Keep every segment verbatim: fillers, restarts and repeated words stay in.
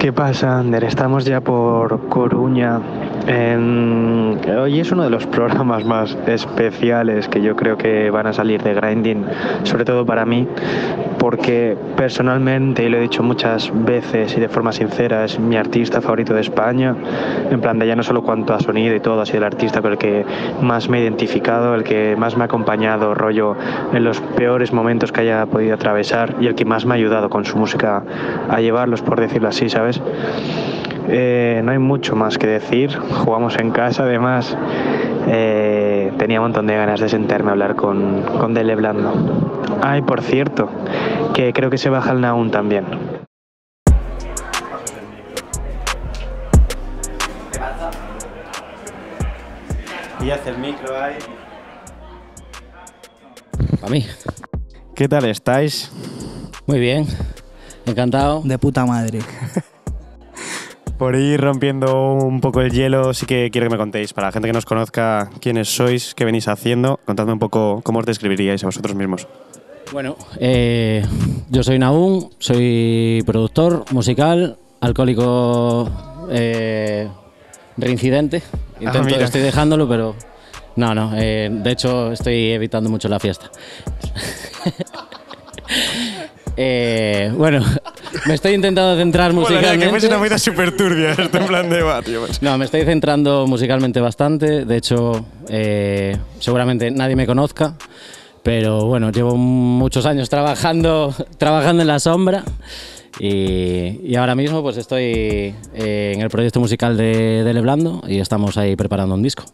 ¿Qué pasa, Ander? Estamos ya por Coruña. En... Hoy es uno de los programas más especiales que yo creo que van a salir de Grindin', sobre todo para mí, porque personalmente, y lo he dicho muchas veces y de forma sincera, es mi artista favorito de España, en plan de ya no solo cuanto a sonido y todo, ha sido el artista con el que más me he identificado, el que más me ha acompañado, rollo, en los peores momentos que haya podido atravesar y el que más me ha ayudado con su música a llevarlos, por decirlo así, ¿sabes? Eh, no hay mucho más que decir, jugamos en casa, además eh, tenía un montón de ganas de sentarme a hablar con, con D L Blando. Ah, y por cierto, que creo que se baja el Navn también. Y hace el micro ahí. A mí. ¿Qué tal estáis? Muy bien, encantado. De puta madre. Por ir rompiendo un poco el hielo, sí que quiero que me contéis, para la gente que nos conozca, quiénes sois, qué venís haciendo. Contadme un poco cómo os describiríais a vosotros mismos. Bueno, eh, yo soy Navn, soy productor musical, alcohólico eh, reincidente. Intento, ah, estoy dejándolo, pero no, no. Eh, de hecho, estoy evitando mucho la fiesta. eh, bueno... Me estoy intentando centrar musicalmente. Bueno, ya, que fuese una movida súper turbia, este plan de batio. No, me estoy centrando musicalmente bastante. De hecho, eh, seguramente nadie me conozca, pero bueno, llevo muchos años trabajando, trabajando en la sombra y, y ahora mismo pues estoy eh, en el proyecto musical de D L Blando y estamos ahí preparando un disco.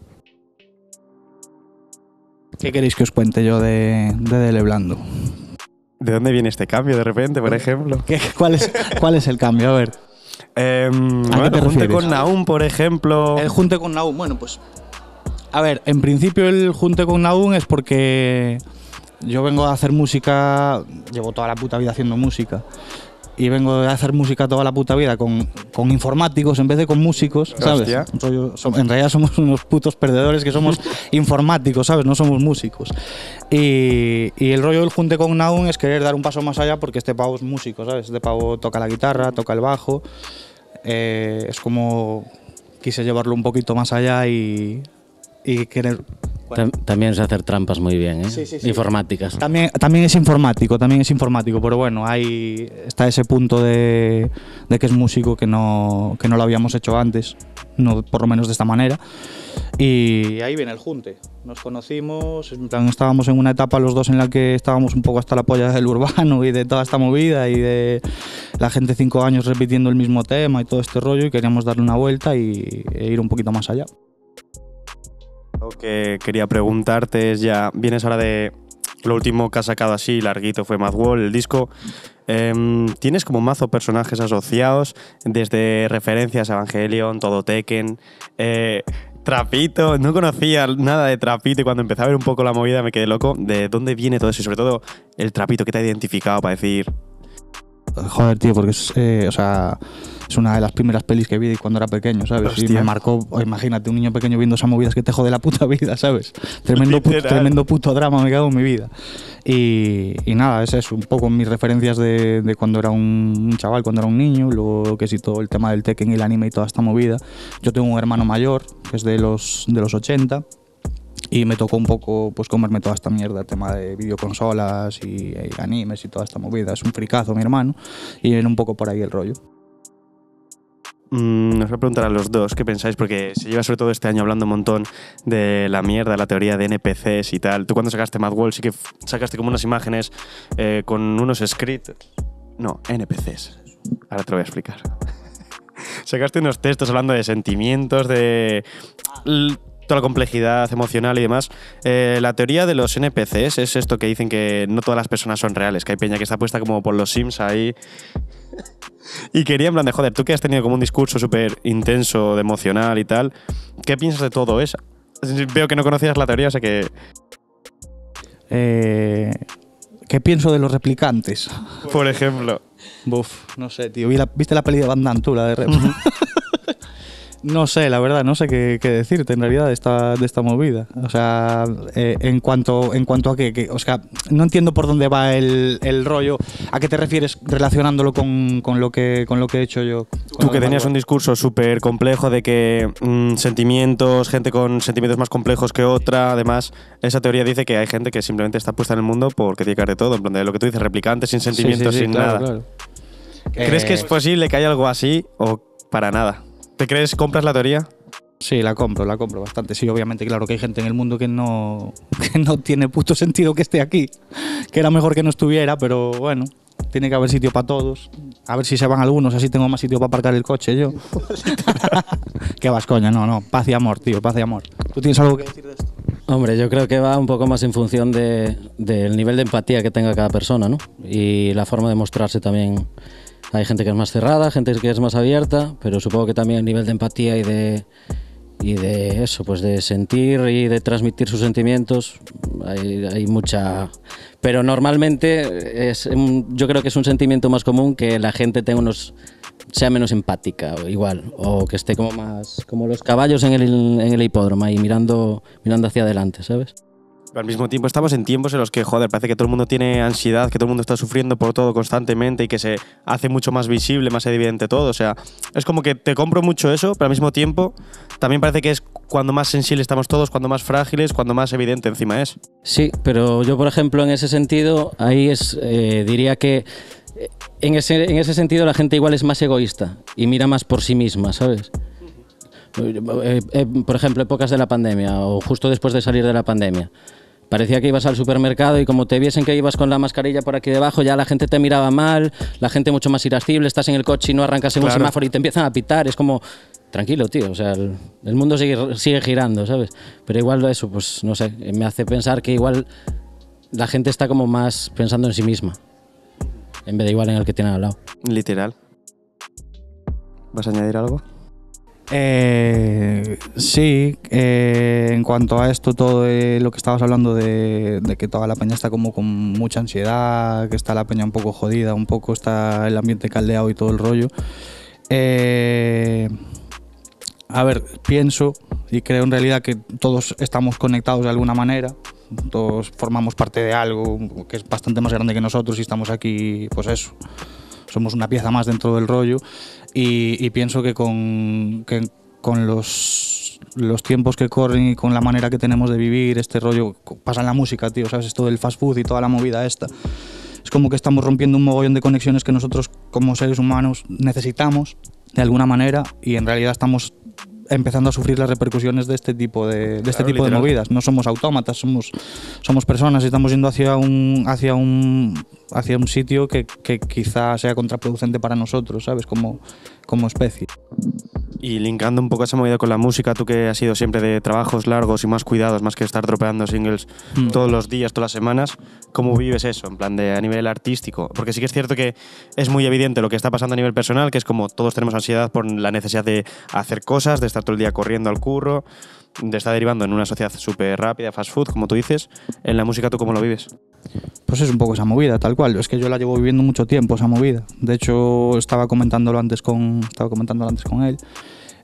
¿Qué queréis que os cuente yo de, de D L Blando? ¿De dónde viene este cambio de repente, por ejemplo? ¿Qué, cuál, es, ¿Cuál es el cambio? A ver. Eh, ¿A bueno, qué te junte con Navn, por ejemplo. El junte con Navn, bueno, pues. A ver, en principio el junte con Navn es porque yo vengo a hacer música, llevo toda la puta vida haciendo música. Y vengo a hacer música toda la puta vida con, con informáticos en vez de con músicos, ¿sabes? Soy, so, en realidad somos unos putos perdedores que somos informáticos, ¿sabes? No somos músicos. Y, y el rollo del junte con Navn es querer dar un paso más allá porque este pavo es músico, ¿sabes? Este pavo toca la guitarra, toca el bajo. Eh, es como quise llevarlo un poquito más allá y, y querer... Bueno. También es hacer trampas muy bien, ¿eh? Sí, sí, sí. Informáticas. También, también es informático, también es informático, pero bueno, ahí está ese punto de, de que es músico que no, que no lo habíamos hecho antes, no, por lo menos de esta manera. Y ahí viene el junte. Nos conocimos, en plan, estábamos en una etapa los dos en la que estábamos un poco hasta la polla del urbano y de toda esta movida y de la gente cinco años repitiendo el mismo tema y todo este rollo y queríamos darle una vuelta y, e ir un poquito más allá. Lo que quería preguntarte es ya, vienes ahora de lo último que has sacado así, larguito, fue Madwall, el disco. Eh, tienes como mazo personajes asociados, desde referencias a Evangelion, todo Tekken, eh, Trapito. No conocía nada de Trapito y cuando empecé a ver un poco la movida me quedé loco. ¿De dónde viene todo eso? Y sobre todo, el Trapito, ¿qué te ha identificado para decir? Joder, tío, porque es, eh, o sea, es una de las primeras pelis que vi cuando era pequeño, ¿sabes? Hostia. Y me marcó, oh, imagínate, un niño pequeño viendo esas movidas que te jode la puta vida, ¿sabes? Tremendo, puto, tremendo puto drama, me cago en mi vida. Y, y nada, ese es un poco mis referencias de, de cuando era un chaval, cuando era un niño, luego que sí, todo el tema del Tekken y el anime y toda esta movida. Yo tengo un hermano mayor, que es de los, de los ochenta. Y me tocó un poco pues comerme toda esta mierda, el tema de videoconsolas y, y animes y toda esta movida. Es un fricazo mi hermano y era un poco por ahí el rollo. Mm, os voy a preguntar a los dos qué pensáis, porque se lleva sobre todo este año hablando un montón de la mierda, la teoría de N P Cs y tal. Tú cuando sacaste Madwall sí que sacaste como unas imágenes eh, con unos scripts. No, N P Cs. Ahora te lo voy a explicar. Sacaste unos textos hablando de sentimientos, de... toda la complejidad emocional y demás. Eh, la teoría de los N P Cs es esto que dicen que no todas las personas son reales, que hay peña que está puesta como por los Sims ahí. Y quería en plan de, joder, tú que has tenido como un discurso súper intenso, de emocional y tal, ¿qué piensas de todo eso? Veo que no conocías la teoría, o sea que... Eh, ¿Qué pienso de los replicantes? Por ejemplo. Buf, no sé, tío. ¿Viste la peli de Van Damme, tú, la de Rep? No sé, la verdad, no sé qué, qué decirte en realidad de esta, de esta movida. O sea, eh, en cuanto en cuanto a qué, que, o sea, no entiendo por dónde va el, el rollo. ¿A qué te refieres relacionándolo con, con, lo, que, con lo que he hecho yo? Tú que tenías un discurso súper complejo de que mmm, sentimientos, gente con sentimientos más complejos que otra, además, esa teoría dice que hay gente que simplemente está puesta en el mundo porque tiene que haber de todo, en plan de lo que tú dices, replicantes, sin sentimientos, sí, sí, sí, sin claro, nada. Claro. ¿Crees eh, que es posible que haya algo así o para nada? ¿Te crees, compras la teoría? Sí, la compro, la compro bastante. Sí, obviamente, claro que hay gente en el mundo que no, que no tiene puto sentido que esté aquí. Que era mejor que no estuviera, pero bueno, tiene que haber sitio para todos. A ver si se van algunos, así tengo más sitio para aparcar el coche yo. Qué vas, coña, no, no. Paz y amor, tío, paz y amor. ¿Tú tienes algo que decir de esto? Hombre, yo creo que va un poco más en función de, del nivel de empatía que tenga cada persona, ¿no? Y la forma de mostrarse también. Hay gente que es más cerrada, gente que es más abierta, pero supongo que también el nivel de empatía y de, y de eso, pues de sentir y de transmitir sus sentimientos, hay, hay mucha... Pero normalmente es, yo creo que es un sentimiento más común que la gente tenga unos, sea menos empática, o igual, o que esté como más como los caballos en el, en el hipódromo, ahí mirando, mirando hacia adelante, ¿sabes? Pero al mismo tiempo estamos en tiempos en los que, joder, parece que todo el mundo tiene ansiedad, que todo el mundo está sufriendo por todo constantemente y que se hace mucho más visible, más evidente todo. O sea, es como que te compro mucho eso, pero al mismo tiempo también parece que es cuando más sensibles estamos todos, cuando más frágiles, cuando más evidente encima es. Sí, pero yo, por ejemplo, en ese sentido, ahí es, eh, diría que en ese, en ese sentido la gente igual es más egoísta y mira más por sí misma, ¿sabes? Por ejemplo, épocas de la pandemia o justo después de salir de la pandemia. Parecía que ibas al supermercado y como te viesen que ibas con la mascarilla por aquí debajo, ya la gente te miraba mal, la gente mucho más irascible, estás en el coche y no arrancas en claro. un semáforo y te empiezan a pitar, es como, tranquilo, tío, o sea, el, el mundo sigue, sigue girando, ¿sabes? Pero igual eso, pues no sé, me hace pensar que igual la gente está como más pensando en sí misma, en vez de igual en el que tiene al lado. Literal. ¿Vas a añadir algo? Eh, sí, eh, en cuanto a esto, todo de lo que estabas hablando de, de que toda la peña está como con mucha ansiedad, que está la peña un poco jodida, un poco está el ambiente caldeado y todo el rollo. Eh, a ver, pienso y creo en realidad que todos estamos conectados de alguna manera. Todos formamos parte de algo que es bastante más grande que nosotros y estamos aquí, pues eso. Somos una pieza más dentro del rollo y, y pienso que con, que con los, los tiempos que corren y con la manera que tenemos de vivir este rollo, pasa en la música, tío, ¿sabes? Esto del fast food y toda la movida esta. Es como que estamos rompiendo un mogollón de conexiones que nosotros como seres humanos necesitamos de alguna manera y en realidad estamos empezando a sufrir las repercusiones de este tipo de, de, este claro, tipo de movidas. No somos autómatas, somos, somos personas y estamos yendo hacia un, hacia un, hacia un sitio que, que quizá sea contraproducente para nosotros, ¿sabes? Como, como especie. Y linkando un poco esa movida con la música, tú que has sido siempre de trabajos largos y más cuidados, más que estar dropeando singles mm. todos los días, todas las semanas, ¿cómo vives eso? En plan de a nivel artístico. Porque sí que es cierto que es muy evidente lo que está pasando a nivel personal, que es como todos tenemos ansiedad por la necesidad de hacer cosas, de estar todo el día corriendo al curro, de estar derivando en una sociedad súper rápida, fast food, como tú dices. En la música, ¿tú cómo lo vives? Pues es un poco esa movida, tal cual. Es que yo la llevo viviendo mucho tiempo, esa movida. De hecho, estaba comentándolo antes con, estaba comentándolo antes con él.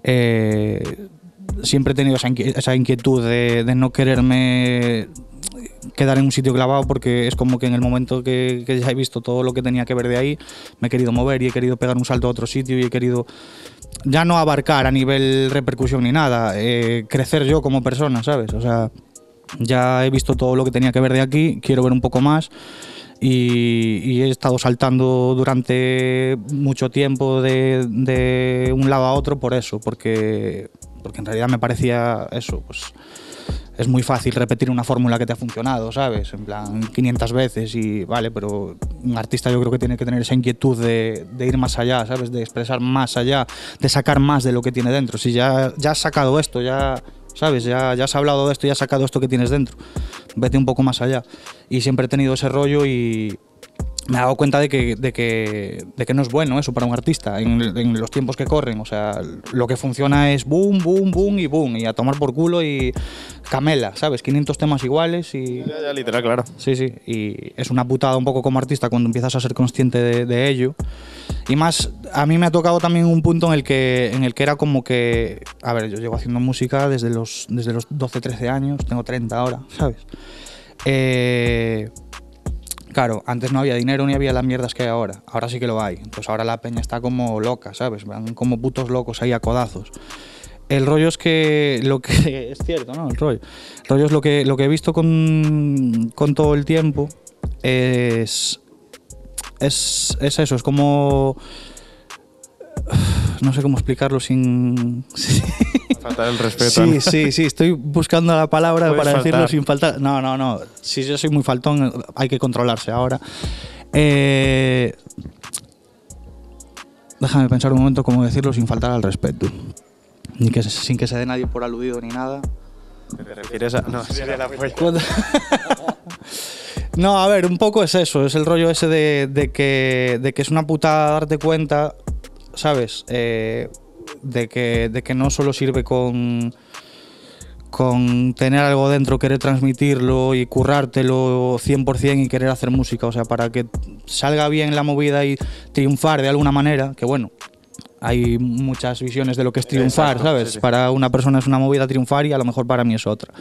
Eh, siempre he tenido esa, inqui- esa inquietud de, de no quererme quedar en un sitio clavado porque es como que en el momento que, que ya he visto todo lo que tenía que ver de ahí, me he querido mover y he querido pegar un salto a otro sitio y he querido... ya no abarcar a nivel repercusión ni nada, eh, crecer yo como persona, ¿sabes? O sea, ya he visto todo lo que tenía que ver de aquí, quiero ver un poco más y, y he estado saltando durante mucho tiempo de, de un lado a otro por eso, porque, porque en realidad me parecía eso, pues... Es muy fácil repetir una fórmula que te ha funcionado, ¿sabes? En plan, quinientas veces y vale, pero un artista yo creo que tiene que tener esa inquietud de, de ir más allá, ¿sabes? De expresar más allá, de sacar más de lo que tiene dentro. Si ya, ya has sacado esto, ya, ¿sabes? Ya, ya has hablado de esto, ya has sacado esto que tienes dentro. Vete un poco más allá. Y siempre he tenido ese rollo y, me he dado cuenta de que, de, que, de que no es bueno eso para un artista en, en los tiempos que corren. O sea, lo que funciona es boom, boom, boom y boom, y a tomar por culo y camela, ¿sabes? quinientos temas iguales y... Ya, ya, literal, claro. Sí, sí, y es una putada un poco como artista cuando empiezas a ser consciente de, de ello. Y más, a mí me ha tocado también un punto en el que, en el que era como que... A ver, yo llevo haciendo música desde los, desde los doce, trece años, tengo treinta ahora, ¿sabes? Eh... Claro, antes no había dinero ni había las mierdas que hay ahora. Ahora sí que lo hay. Entonces ahora la peña está como loca, ¿sabes? Van como putos locos ahí a codazos. El rollo es que... Lo que es cierto, ¿no? El rollo. El rollo es lo que, lo que he visto con, con todo el tiempo es, es... Es eso, es como... No sé cómo explicarlo sin... Sí. Faltar el respeto. Sí, sí, sí, estoy buscando la palabra para faltar. Decirlo sin faltar. No, no, no. Si yo soy muy faltón, hay que controlarse ahora. Eh... Déjame pensar un momento cómo decirlo sin faltar al respeto. Ni que, sin que se dé nadie por aludido ni nada. ¿Te refieres a...? No, sería la fuerza. No, a ver, un poco es eso. Es el rollo ese de, de, que, de que es una putada darte cuenta, ¿sabes? Eh... De que, de que no solo sirve con, con tener algo dentro, querer transmitirlo y currártelo cien por cien y querer hacer música. O sea, para que salga bien la movida y triunfar de alguna manera, que bueno, hay muchas visiones de lo que es triunfar, exacto, ¿sabes? Sí, sí. Para una persona es una movida triunfar y a lo mejor para mí es otra.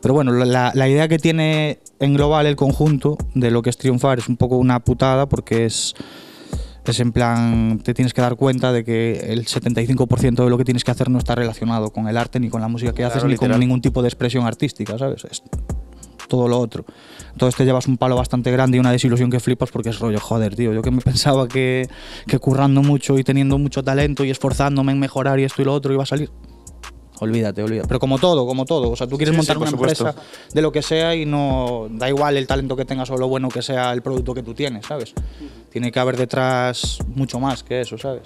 Pero bueno, la, la idea que tiene en global el conjunto de lo que es triunfar es un poco una putada porque es... Es en plan, te tienes que dar cuenta de que el setenta y cinco por ciento de lo que tienes que hacer no está relacionado con el arte, ni con la música que claro, haces, literal. Ni con ningún tipo de expresión artística, ¿sabes? Es todo lo otro. Entonces te llevas un palo bastante grande y una desilusión que flipas porque es rollo, joder, tío, yo que me pensaba que, que currando mucho y teniendo mucho talento y esforzándome en mejorar y esto y lo otro iba a salir. Olvídate, olvídate. Pero como todo, como todo. O sea, tú quieres sí, montar sí, una supuesto. Empresa de lo que sea y no da igual el talento que tengas o lo bueno que sea el producto que tú tienes, ¿sabes? Tiene que haber detrás mucho más que eso, ¿sabes?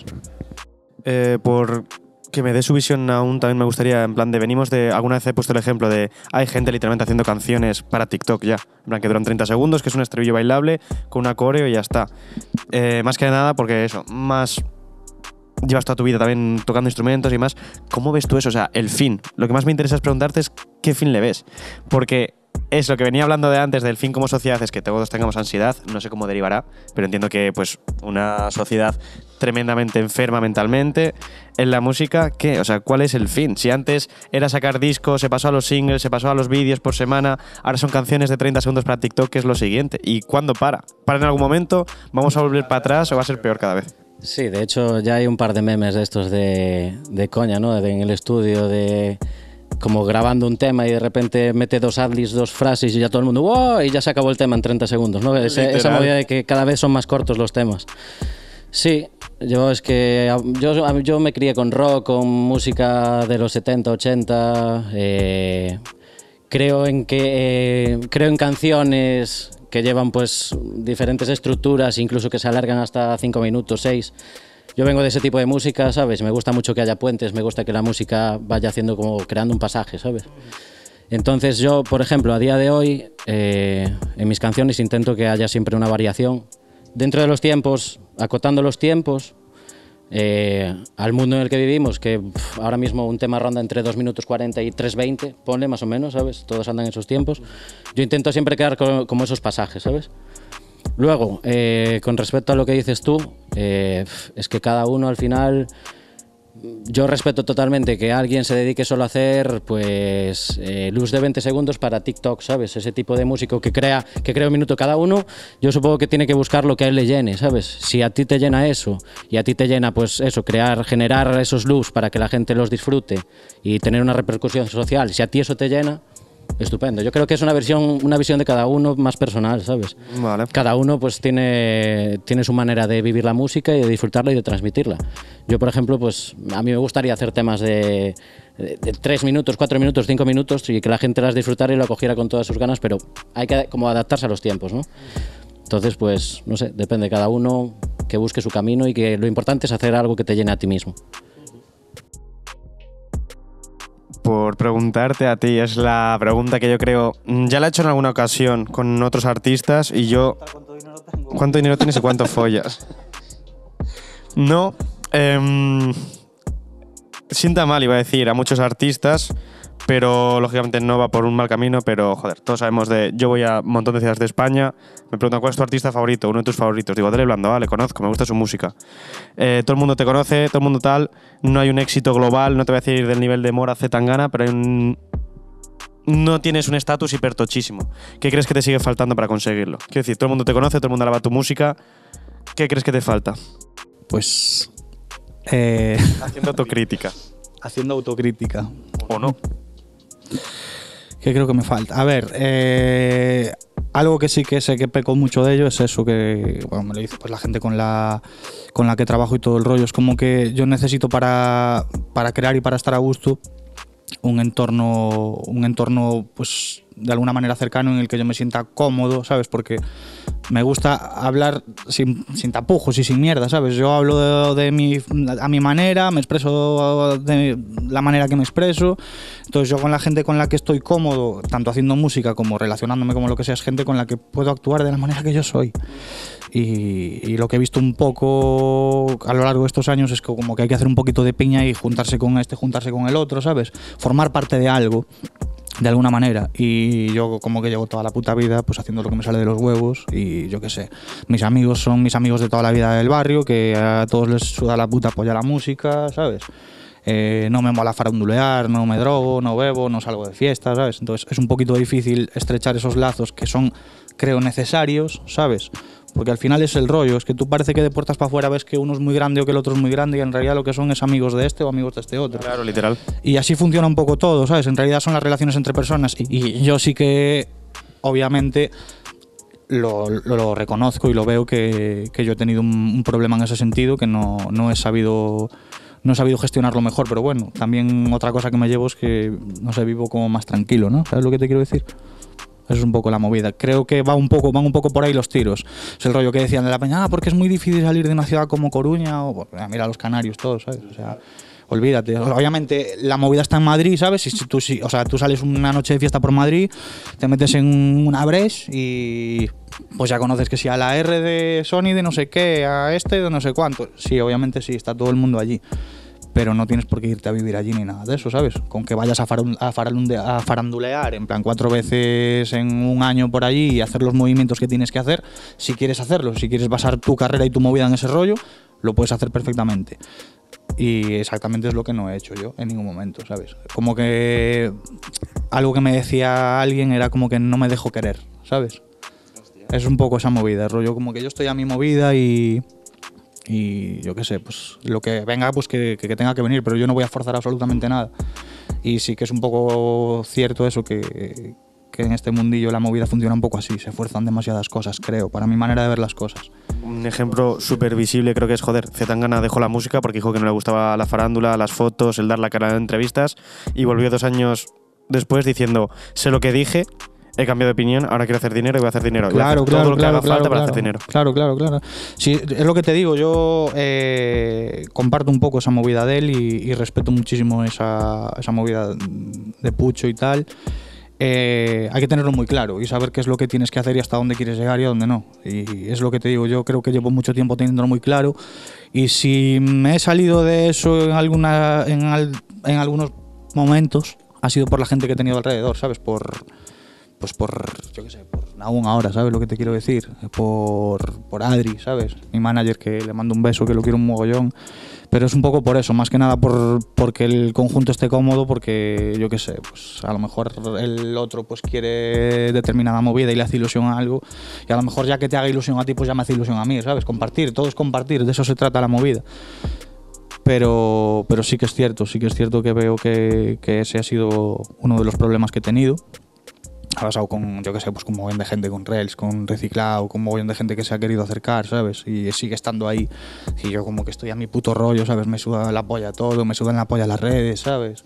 Eh, por que me dé su visión aún, también me gustaría, en plan, de venimos de... Alguna vez he puesto el ejemplo de... Hay gente literalmente haciendo canciones para TikTok ya. En plan, que duran treinta segundos, que es un estribillo bailable, con una coreo y ya está. Eh, más que nada porque eso, más... Llevas toda tu vida también tocando instrumentos y más. ¿Cómo ves tú eso? O sea, el fin. Lo que más me interesa es preguntarte es qué fin le ves. Porque es lo que venía hablando de antes del fin como sociedad, es que todos tengamos ansiedad, no sé cómo derivará, pero entiendo que pues una sociedad tremendamente enferma mentalmente. En la música, ¿qué? O sea, ¿cuál es el fin? Si antes era sacar discos, se pasó a los singles, se pasó a los vídeos por semana, ahora son canciones de treinta segundos para TikTok, que es lo siguiente. ¿Y cuándo para? ¿Para en algún momento? ¿Vamos a volver para atrás o va a ser peor cada vez? Sí, de hecho ya hay un par de memes de estos de, de coña, ¿no? De, en el estudio, de como grabando un tema y de repente mete dos adlibs, dos frases y ya todo el mundo ¡wow! Y ya se acabó el tema en treinta segundos, ¿no? Ese, esa movida de que cada vez son más cortos los temas. Sí, yo es que yo, yo me crié con rock, con música de los setenta, ochenta, eh, creo en que eh, creo en canciones que llevan pues diferentes estructuras, incluso que se alargan hasta cinco minutos, seis. Yo vengo de ese tipo de música, ¿sabes? Me gusta mucho que haya puentes, me gusta que la música vaya haciendo como creando un pasaje, ¿sabes? Entonces yo, por ejemplo, a día de hoy, eh, en mis canciones intento que haya siempre una variación. Dentro de los tiempos, acotando los tiempos, eh, al mundo en el que vivimos, que pff, ahora mismo un tema ronda entre dos minutos cuarenta y tres veinte, ponle más o menos, ¿sabes? Todos andan en esos tiempos. Yo intento siempre crear co como esos pasajes, ¿sabes? Luego, eh, con respecto a lo que dices tú, eh, es que cada uno al final... Yo respeto totalmente que alguien se dedique solo a hacer pues eh, luz de veinte segundos para TikTok, ¿sabes? Ese tipo de músico que crea, que crea un minuto cada uno, yo supongo que tiene que buscar lo que a él le llene, ¿sabes? Si a ti te llena eso y a ti te llena pues eso, crear, generar esos loops para que la gente los disfrute y tener una repercusión social, si a ti eso te llena, estupendo. Yo creo que es una versión, una visión de cada uno más personal, ¿sabes? Vale. Cada uno pues tiene, tiene su manera de vivir la música y de disfrutarla y de transmitirla. Yo, por ejemplo, pues a mí me gustaría hacer temas de, de, de tres minutos, cuatro minutos, cinco minutos y que la gente las disfrutara y lo acogiera con todas sus ganas, pero hay que como adaptarse a los tiempos, ¿no? Entonces, pues, no sé, depende de cada uno que busque su camino y que lo importante es hacer algo que te llene a ti mismo. por preguntarte a ti. Es la pregunta que yo creo, ya la he hecho en alguna ocasión con otros artistas y yo… ¿Cuánto dinero tengo? ¿Cuánto dinero tienes y cuánto follas? No, eh, sienta mal, iba a decir, a muchos artistas, pero lógicamente no va por un mal camino, pero joder, todos sabemos de… Yo voy a un montón de ciudades de España, me preguntan ¿cuál es tu artista favorito? Uno de tus favoritos. Digo, D L Blando, ah, le conozco, me gusta su música. Eh, todo el mundo te conoce, todo el mundo tal, no hay un éxito global, no te voy a decir del nivel de Morat, C. Tangana, pero hay un… no tienes un estatus hipertochísimo. ¿Qué crees que te sigue faltando para conseguirlo? Quiero decir, todo el mundo te conoce, todo el mundo alaba tu música, ¿qué crees que te falta? Pues… Eh... Haciendo autocrítica. Haciendo autocrítica. ¿O no? ¿Qué creo que me falta? A ver, eh, algo que sí que sé que peco mucho de ello es eso que… Bueno, me lo dice pues la gente con la, con la que trabajo y todo el rollo. Es como que yo necesito para, para crear y para estar a gusto un entorno, un entorno pues de alguna manera cercano en el que yo me sienta cómodo, ¿sabes? Porque me gusta hablar sin, sin tapujos y sin mierda, ¿sabes? Yo hablo de, de mi, a mi manera, me expreso de la manera que me expreso. Entonces yo con la gente con la que estoy cómodo, tanto haciendo música como relacionándome como lo que sea, es gente con la que puedo actuar de la manera que yo soy. Y, y lo que he visto un poco a lo largo de estos años es que como que hay que hacer un poquito de piña y juntarse con este, juntarse con el otro, ¿sabes? Formar parte de algo. De alguna manera. Y yo como que llevo toda la puta vida pues haciendo lo que me sale de los huevos y yo qué sé. Mis amigos son mis amigos de toda la vida del barrio, que a todos les suda la puta polla la música, ¿sabes? Eh, no me mola farandulear, no me drogo, no bebo, no salgo de fiesta, ¿sabes? Entonces es un poquito difícil estrechar esos lazos que son, creo, necesarios, ¿sabes? Porque al final es el rollo, es que tú parece que de puertas para afuera ves que uno es muy grande o que el otro es muy grande y en realidad lo que son es amigos de este o amigos de este otro. Claro, literal. Y así funciona un poco todo, ¿sabes? En realidad son las relaciones entre personas y, y yo sí que, obviamente, lo, lo, lo reconozco y lo veo que, que yo he tenido un, un problema en ese sentido, que no, no he sabido... No he sabido gestionarlo mejor, pero bueno, también otra cosa que me llevo es que, no sé, vivo como más tranquilo, ¿no? ¿Sabes lo que te quiero decir? Eso es un poco la movida. Creo que va un poco, van un poco por ahí los tiros. Es el rollo que decían de la peña, ah, porque es muy difícil salir de una ciudad como Coruña, o bueno, mira, los canarios todos, ¿sabes? O sea, olvídate. Obviamente, la movida está en Madrid, ¿sabes? Si tú, si, o sea, tú sales una noche de fiesta por Madrid, te metes en una breche y... Pues ya conoces que si a la R de Sony de no sé qué, a este de no sé cuánto. Sí, obviamente sí, está todo el mundo allí. Pero no tienes por qué irte a vivir allí ni nada de eso, ¿sabes? Con que vayas a, a farandulear en plan cuatro veces en un año por allí y hacer los movimientos que tienes que hacer, si quieres hacerlos, si quieres basar tu carrera y tu movida en ese rollo, lo puedes hacer perfectamente. Y exactamente es lo que no he hecho yo en ningún momento, ¿sabes? Como que algo que me decía alguien era como que no me dejo querer, ¿sabes? Es un poco esa movida, el rollo como que yo estoy a mi movida y, y yo qué sé, pues lo que venga pues que, que tenga que venir, pero yo no voy a forzar absolutamente nada. Y sí que es un poco cierto eso, que, que en este mundillo la movida funciona un poco así, se fuerzan demasiadas cosas, creo, para mi manera de ver las cosas. Un ejemplo súper visible creo que es, joder, C. Tangana dejó la música porque dijo que no le gustaba la farándula, las fotos, el dar la cara en entrevistas y volvió dos años después diciendo, sé lo que dije, he cambiado de opinión, ahora quiero hacer dinero y voy a hacer dinero. Claro, hacer claro, todo lo que claro, haga claro, falta claro, para hacer dinero. Claro, claro, claro. Sí, es lo que te digo, yo eh, comparto un poco esa movida de él y, y respeto muchísimo esa, esa movida de Pucho y tal. Eh, hay que tenerlo muy claro y saber qué es lo que tienes que hacer y hasta dónde quieres llegar y a dónde no. Y es lo que te digo, yo creo que llevo mucho tiempo teniéndolo muy claro y si me he salido de eso en, alguna, en, al, en algunos momentos ha sido por la gente que he tenido alrededor, ¿sabes? Por... Pues por, yo qué sé, por Navn ahora, ¿sabes lo que te quiero decir? Por, por Adri, ¿sabes? Mi manager, que le mando un beso, que lo quiero un mogollón. Pero es un poco por eso, más que nada por porque el conjunto esté cómodo, porque, yo qué sé, pues a lo mejor el otro pues quiere determinada movida y le hace ilusión a algo. Y a lo mejor ya que te haga ilusión a ti, pues ya me hace ilusión a mí, ¿sabes? Compartir, todo es compartir, de eso se trata la movida. Pero, pero sí que es cierto, sí que es cierto que veo que, que ese ha sido uno de los problemas que he tenido. Ha pasado con, yo qué sé, pues con un montón de gente, con Reels, con Reciclado, con un montón de gente que se ha querido acercar, ¿sabes? Y sigue estando ahí. Y yo como que estoy a mi puto rollo, ¿sabes? Me suda la polla todo, me sudan la polla las redes, ¿sabes?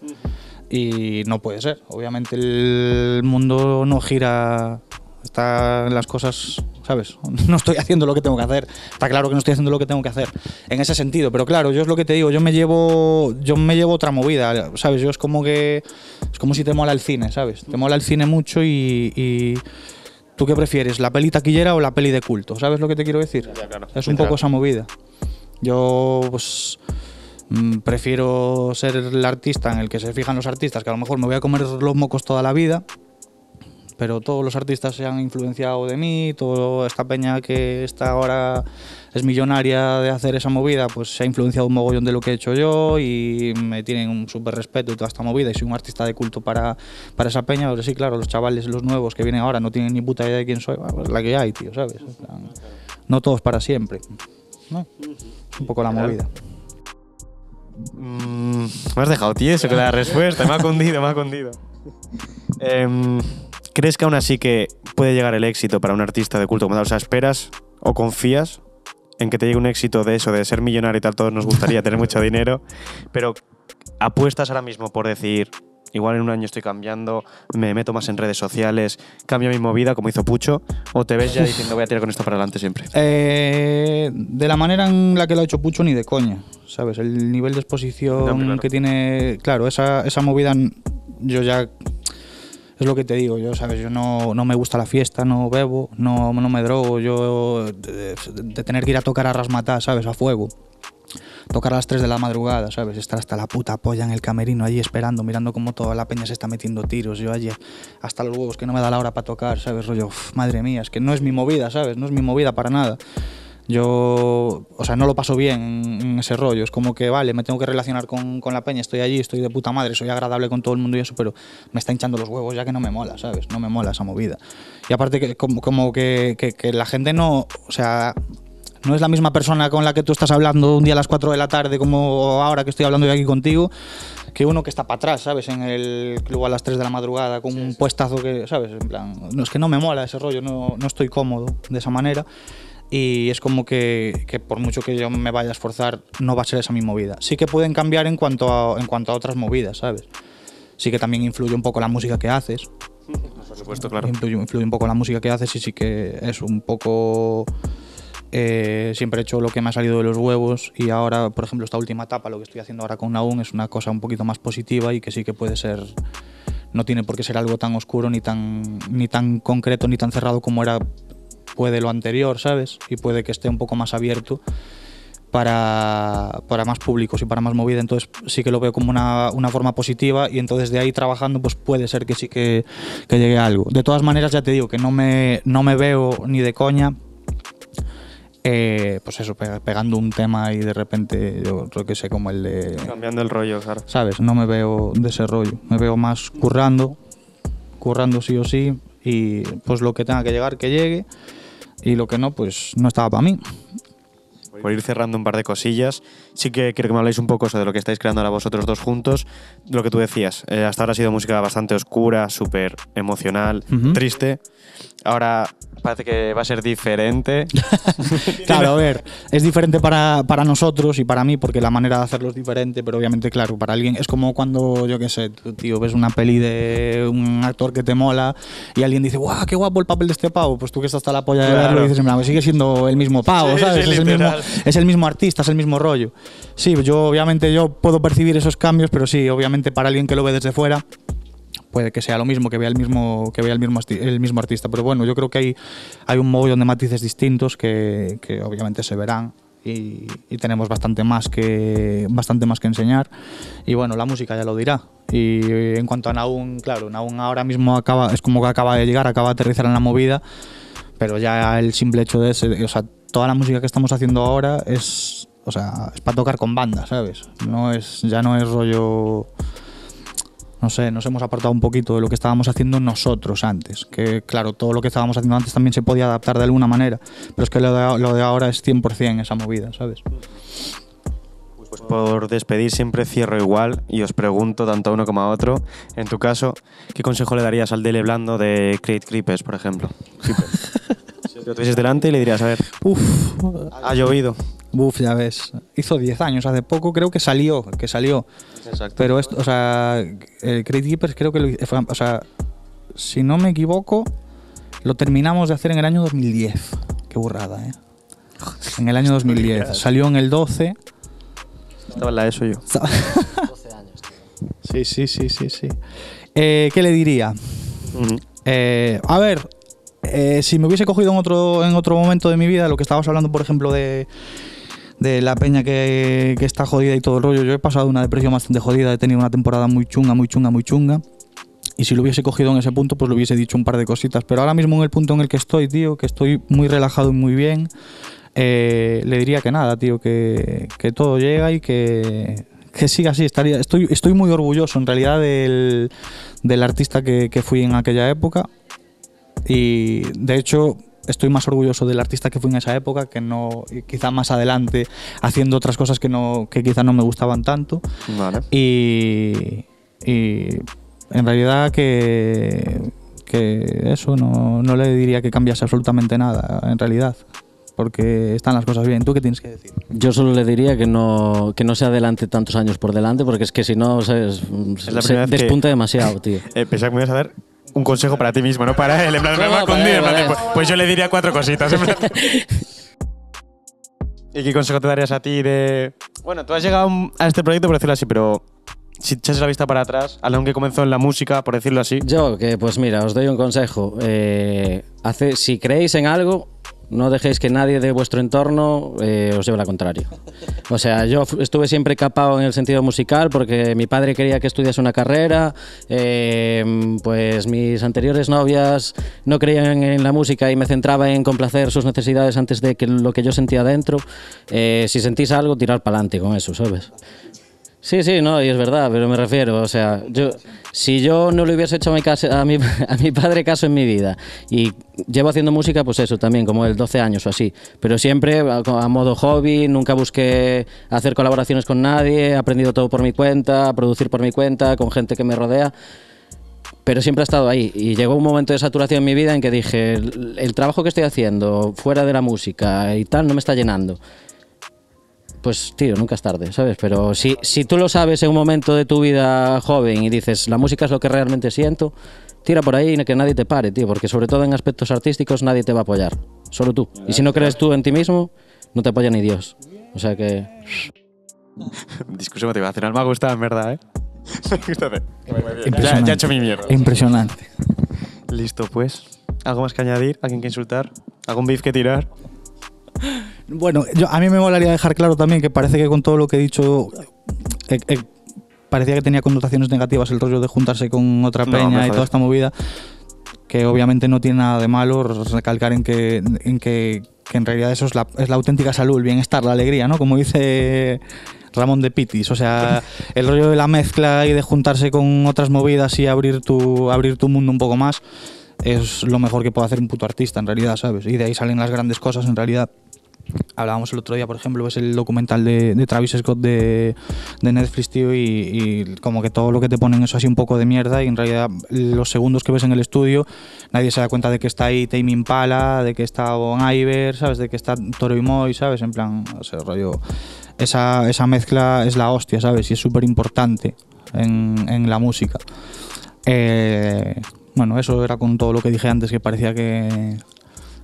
Y no puede ser. Obviamente el mundo no gira están las cosas, ¿sabes? No estoy haciendo lo que tengo que hacer. Está claro que no estoy haciendo lo que tengo que hacer en ese sentido, pero claro, yo es lo que te digo, yo me llevo yo me llevo otra movida, ¿sabes? Yo es como que es como si te mola el cine, ¿sabes? Te mola el cine mucho y, y ¿tú qué prefieres? ¿La peli taquillera o la peli de culto? ¿Sabes lo que te quiero decir? Ya, claro. Es un poco esa movida. Yo pues prefiero ser el artista en el que se fijan los artistas, que a lo mejor me voy a comer los mocos toda la vida, pero todos los artistas se han influenciado de mí, toda esta peña que está ahora es millonaria de hacer esa movida, pues se ha influenciado un mogollón de lo que he hecho yo y me tienen un súper respeto y toda esta movida, y soy un artista de culto para, para esa peña, pero sí, claro, los chavales, los nuevos que vienen ahora no tienen ni puta idea de quién soy, bueno, pues la que hay, tío, ¿sabes? No todos para siempre, ¿no? Un poco la movida. Mm, me has dejado tieso con la respuesta, me ha cundido, me ha cundido. Eh, ¿Crees que aún así que puede llegar el éxito para un artista de culto como tal? O sea, ¿esperas o confías en que te llegue un éxito de eso, de ser millonario y tal? Todos nos gustaría tener mucho dinero, pero ¿apuestas ahora mismo por decir, igual en un año estoy cambiando, me meto más en redes sociales, cambio mi movida como hizo Pucho, o te ves ya diciendo voy a tirar con esto para adelante siempre? Eh, de la manera en la que lo ha hecho Pucho, ni de coña, ¿sabes? El nivel de exposición no, claro. que tiene, claro, esa, esa movida, yo ya, es lo que te digo, yo, ¿sabes? Yo no, no me gusta la fiesta, no bebo, no, no me drogo, yo de, de tener que ir a tocar a rasmatá, ¿sabes? A fuego. Tocar a las tres de la madrugada, ¿sabes? Estar hasta la puta polla en el camerino allí esperando, mirando cómo toda la peña se está metiendo tiros. Yo ayer, hasta los huevos, que no me da la hora para tocar, ¿sabes? Rollo, uf, madre mía, es que no es mi movida, ¿sabes? No es mi movida para nada. Yo, o sea, no lo paso bien en ese rollo. Es como que, vale, me tengo que relacionar con, con la peña, estoy allí, estoy de puta madre, soy agradable con todo el mundo y eso, pero me está hinchando los huevos ya que no me mola, ¿sabes? No me mola esa movida. Y aparte, que, como, como que, que, que la gente no, o sea... No es la misma persona con la que tú estás hablando un día a las cuatro de la tarde como ahora que estoy hablando yo aquí contigo, que uno que está para atrás, ¿sabes? En el club a las tres de la madrugada con sí, un sí. puestazo que, ¿sabes? En plan, no, es que no me mola ese rollo, no, no estoy cómodo de esa manera y es como que, que por mucho que yo me vaya a esforzar no va a ser esa mi movida. Sí que pueden cambiar en cuanto a, en cuanto a otras movidas, ¿sabes? Sí que también influye un poco la música que haces. Por supuesto, claro. Influye, influye un poco la música que haces y sí que es un poco... Eh, siempre he hecho lo que me ha salido de los huevos y ahora, por ejemplo, esta última etapa, lo que estoy haciendo ahora con Navn, es una cosa un poquito más positiva y que sí que puede ser, no tiene por qué ser algo tan oscuro ni tan, ni tan concreto ni tan cerrado como era puede lo anterior, ¿sabes? Y puede que esté un poco más abierto para, para más públicos y para más movida, entonces sí que lo veo como una, una forma positiva y entonces de ahí trabajando pues puede ser que sí que, que llegue a algo. De todas maneras, ya te digo que no me, no me veo ni de coña. Eh, pues eso, pegando un tema y de repente, yo creo que sé, como el de... Cambiando el rollo, claro. ¿Sabes? No me veo de ese rollo. Me veo más currando, currando sí o sí, y pues lo que tenga que llegar, que llegue, y lo que no, pues no estaba para mí. Por ir cerrando un par de cosillas, sí que quiero que me habléis un poco de lo que estáis creando ahora vosotros dos juntos, de lo que tú decías. Eh, hasta ahora ha sido música bastante oscura, súper emocional, uh-huh. triste. Ahora parece que va a ser diferente. Claro, a ver, es diferente para, para nosotros y para mí, porque la manera de hacerlo es diferente, pero obviamente, claro, para alguien es como cuando, yo qué sé, tú, tío, ves una peli de un actor que te mola y alguien dice, guau, qué guapo el papel de este pavo, pues tú que estás hasta la polla de verlo, claro. Dices, en plan, sigue siendo el mismo pavo, sí, ¿sabes? Sí, es, el mismo, es el mismo artista, es el mismo rollo. Sí, yo obviamente yo puedo percibir esos cambios, pero sí, obviamente para alguien que lo ve desde fuera, puede que sea lo mismo, que vea el mismo, que vea el mismo, el mismo artista. Pero bueno, yo creo que hay, hay un mogollón de matices distintos que, que obviamente se verán y, y tenemos bastante más, que, bastante más que enseñar. Y bueno, la música ya lo dirá. Y en cuanto a Navn, claro, Navn ahora mismo acaba, es como que acaba de llegar, acaba de aterrizar en la movida, pero ya el simple hecho de ese, o sea, toda la música que estamos haciendo ahora es, o sea, es para tocar con banda, ¿sabes? No es, ya no es rollo... No sé, nos hemos apartado un poquito de lo que estábamos haciendo nosotros antes. Que claro, todo lo que estábamos haciendo antes también se podía adaptar de alguna manera. Pero es que lo de, lo de ahora es cien por cien esa movida, ¿sabes? Pues por despedir siempre cierro igual y os pregunto tanto a uno como a otro. En tu caso, ¿qué consejo le darías al D L Blando de Create Creepers, por ejemplo? Si lo tuvieses delante y le dirías, a ver, uff, ha llovido. Buf, ya ves. Hizo diez años, hace poco creo que salió, que salió. Exacto. Pero esto, o sea, el Create Keepers creo que lo hizo, o sea, si no me equivoco, Lo terminamos de hacer en el año dos mil diez. Qué burrada, ¿eh? En el año dos mil diez. Salió en el doce. Estaba en la ESO yo. doce años, tío. Sí, sí, sí, sí, sí. Eh, ¿Qué le diría? Uh-huh. eh, a ver, eh, si me hubiese cogido en otro, en otro momento de mi vida, lo que estábamos hablando, por ejemplo, de, de la peña que, que está jodida y todo el rollo. Yo he pasado una depresión bastante jodida, he tenido una temporada muy chunga, muy chunga, muy chunga. Y si lo hubiese cogido en ese punto, pues lo hubiese dicho un par de cositas. Pero ahora mismo en el punto en el que estoy, tío, que estoy muy relajado y muy bien, eh, le diría que nada, tío, que, que todo llega y que... que siga así. Estaría, estoy, estoy muy orgulloso en realidad del, del artista que, que fui en aquella época, y de hecho estoy más orgulloso del artista que fui en esa época que no, quizá más adelante haciendo otras cosas que, no, que quizá no me gustaban tanto. Vale. Y, y en realidad que, que eso, no, no le diría que cambiase absolutamente nada en realidad, porque están las cosas bien. ¿Tú qué tienes que decir? Yo solo le diría que no, que no se adelante tantos años por delante, porque es que si no se, se, se despunta que, demasiado, tío. Eh, pensaba que me ibas a dar un consejo para ti mismo, no para él. En plan, no, me va a condir, él, plan, pues, pues yo le diría cuatro cositas. ¿Y qué consejo te darías a ti de… Bueno, tú has llegado a este proyecto, por decirlo así, pero… Si echas la vista para atrás, a lo que comenzó en la música, por decirlo así. Yo, que pues mira, os doy un consejo. Eh, hace, si creéis en algo… No dejéis que nadie de vuestro entorno eh, os lleve la contraria. O sea, yo estuve siempre capado en el sentido musical porque mi padre quería que estudiase una carrera, eh, pues mis anteriores novias no creían en la música y me centraba en complacer sus necesidades antes de que lo que yo sentía dentro. Eh, si sentís algo, tirar para adelante con eso, ¿sabes? Sí, sí, no, y es verdad, pero me refiero, o sea, yo, si yo no le hubiese hecho a mi, caso, a, mi, a mi padre caso en mi vida, y llevo haciendo música, pues eso también, como el doce años o así, pero siempre a, a modo hobby, nunca busqué hacer colaboraciones con nadie, he aprendido todo por mi cuenta, a producir por mi cuenta, con gente que me rodea, pero siempre ha estado ahí, y llegó un momento de saturación en mi vida en que dije, el, el trabajo que estoy haciendo fuera de la música y tal no me está llenando. Pues tío, nunca es tarde, ¿sabes? Pero si, si tú lo sabes en un momento de tu vida joven y dices, la música es lo que realmente siento, tira por ahí y que nadie te pare, tío, porque sobre todo en aspectos artísticos nadie te va a apoyar, solo tú. Y si no crees tú en ti mismo, no te apoya ni Dios. O sea que… Discurso motivacional, me ha gustado en verdad, ¿eh? Ya, ya he hecho mi mierda. Impresionante. Listo, pues. ¿Algo más que añadir? ¿Alguien que insultar? ¿Algún beef que tirar? Bueno, yo, a mí me molaría dejar claro también que parece que con todo lo que he dicho eh, eh, parecía que tenía connotaciones negativas el rollo de juntarse con otra peña no, y toda esta movida, que obviamente no tiene nada de malo recalcar en que, en que, que en realidad eso es la, es la auténtica salud, el bienestar, la alegría, ¿no? Como dice Ramón de Pitis, o sea, el rollo de la mezcla y de juntarse con otras movidas y abrir tu, abrir tu mundo un poco más es lo mejor que puede hacer un puto artista en realidad, ¿sabes? Y de ahí salen las grandes cosas en realidad. Hablábamos el otro día, por ejemplo, es el documental de, de Travis Scott de, de Netflix, tío, y, y como que todo lo que te ponen es así un poco de mierda y en realidad los segundos que ves en el estudio nadie se da cuenta de que está ahí Tame Impala, de que está Bon Iver, ¿sabes? De que está Toro y Moi, ¿sabes? En plan, ese rollo, esa, esa mezcla es la hostia, ¿sabes? Y es súper importante en, en la música. Eh, bueno, eso era con todo lo que dije antes, que parecía que...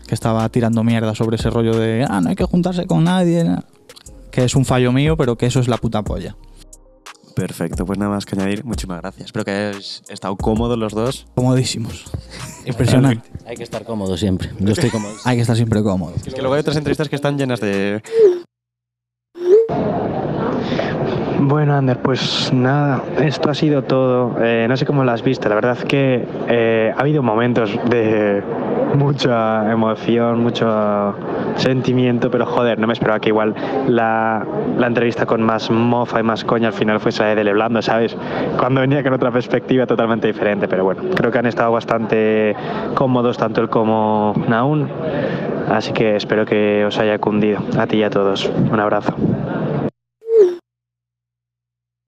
que estaba tirando mierda sobre ese rollo de ah, no hay que juntarse con nadie, na. Que es un fallo mío, pero que eso es la puta polla. Perfecto, pues nada más que añadir, muchísimas gracias. Espero que hayáis estado cómodos los dos. Comodísimos. Impresionante. Hay que estar cómodo siempre. Yo estoy cómodo. Hay que estar siempre cómodo. Es que luego hay otras entrevistas que están llenas de… Bueno, Ander, pues nada, esto ha sido todo. Eh, no sé cómo lo has visto, la verdad que eh, ha habido momentos de mucha emoción, mucho sentimiento, pero joder, no me esperaba que igual la, la entrevista con más mofa y más coña al final fuese la de D L Blando, ¿sabes? Cuando venía con otra perspectiva totalmente diferente, pero bueno, creo que han estado bastante cómodos, tanto él como Navn, así que espero que os haya cundido, a ti y a todos. Un abrazo.